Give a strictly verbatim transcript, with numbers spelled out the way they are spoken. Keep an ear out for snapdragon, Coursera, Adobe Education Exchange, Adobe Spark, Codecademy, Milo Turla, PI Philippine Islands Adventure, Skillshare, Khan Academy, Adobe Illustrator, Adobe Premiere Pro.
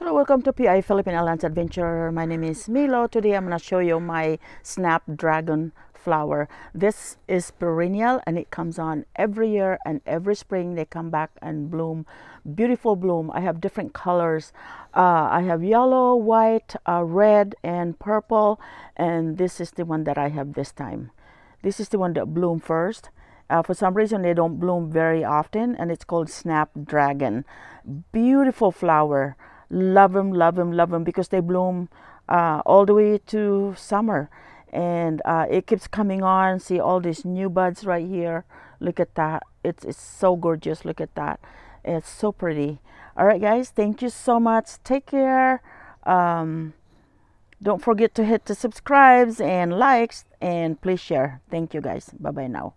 Hello, welcome to P I Philippine Islands Adventure. My name is Milo. Today I'm going to show you my snapdragon flower. This is perennial and it comes on every year, and every spring they come back and bloom. Beautiful bloom. I have different colors. Uh, I have yellow, white, uh, red, and purple, and this is the one that I have this time. This is the one that bloomed first. Uh, for some reason they don't bloom very often, and it's called snapdragon. Beautiful flower. Love them, love them, love them, because they bloom uh, all the way to summer, and uh, it keeps coming on. See all these new buds right here. Look at that. It's, it's so gorgeous. Look at that. It's so pretty. All right, guys. Thank you so much. Take care. Um, don't forget to hit the subscribes and likes, and please share. Thank you, guys. Bye-bye now.